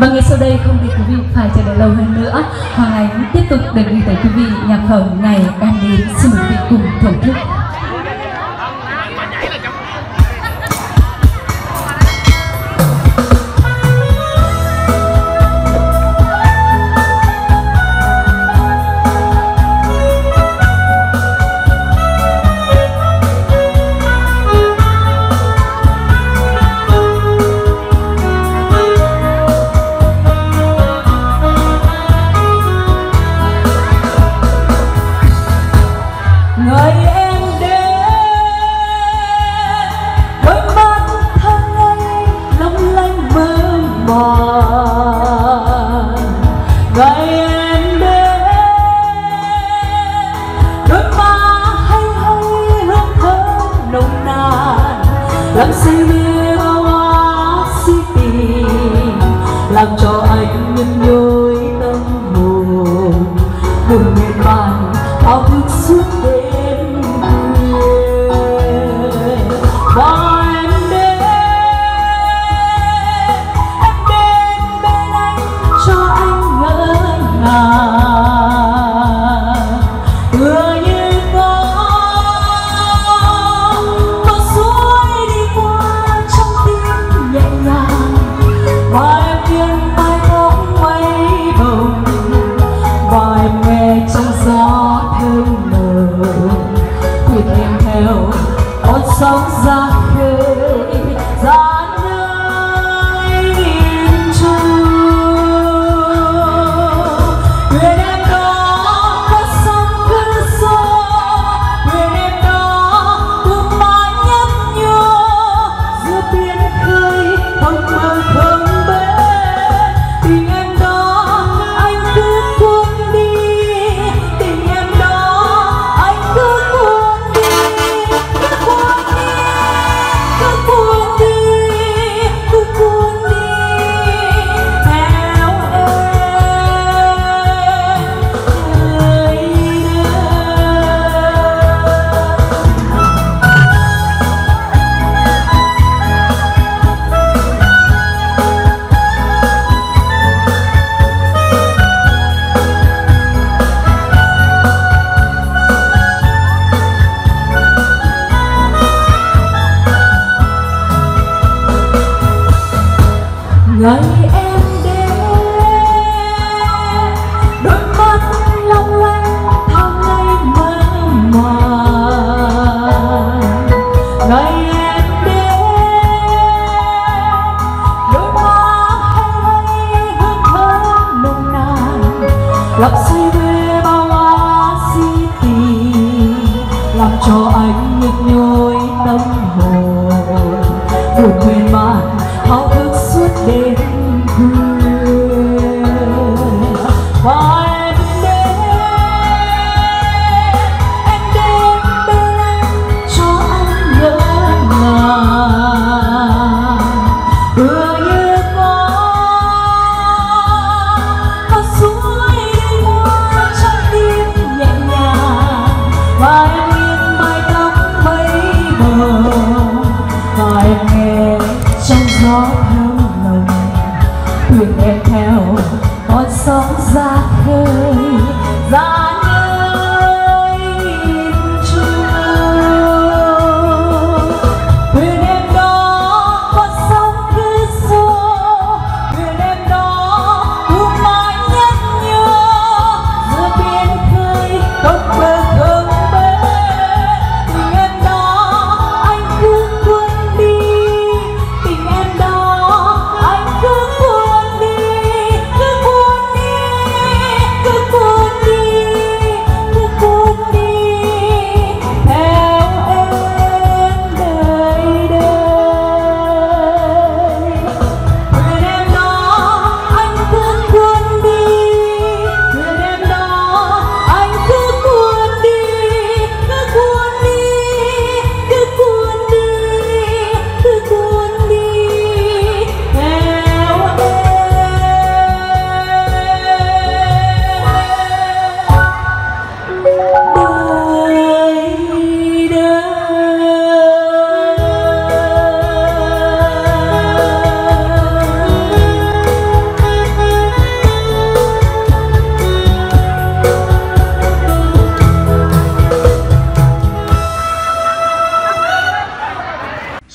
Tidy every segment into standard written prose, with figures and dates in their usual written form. Và ngay sau đây không thì quý vị phải chờ đợi lâu hơn nữa, Hoàng Ánh tiếp tục để gửi tới quý vị nhạc phẩm Ngày Em Đến. Xin mời quý vị cùng thưởng thức. Làm say mê bao hoa si tình, làm cho anh nhân nhối tâm hồn, buồn miên man thao thức suốt đêm khuya. Và em đến bên anh cho anh ngỡ ngàng, tựa như sóng ra khơi ra nơi miền trung. Người em đó cất sóng cất gió, người em đó thương mãi nhấp nhô giữa biển khơi không mơ không bến. Tình em đó anh cứ cuốn đi, tình em đó anh cứ cuốn đi. Ngày em đến, đôi mắt long lanh tháng ngày mơn màn. Ngày em đến, đôi hoa hay hương thơm nồng nàn, làm say mê bao hoa si tình, làm cho anh nhức nhối tâm hồn, buồn quên man thao thức suốt đêm khuya. Và em đến bên anh cho anh ngỡ ngàng, tựa như có suối đi qua trong tim nhẹ nhàng. Và em nghiêng mái tóc mấy màu, và em nghe trong gió thơm nồng.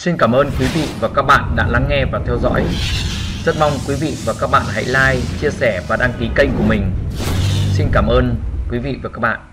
Xin cảm ơn quý vị và các bạn đã lắng nghe và theo dõi. Rất mong quý vị và các bạn hãy like, chia sẻ và đăng ký kênh của mình. Xin cảm ơn quý vị và các bạn.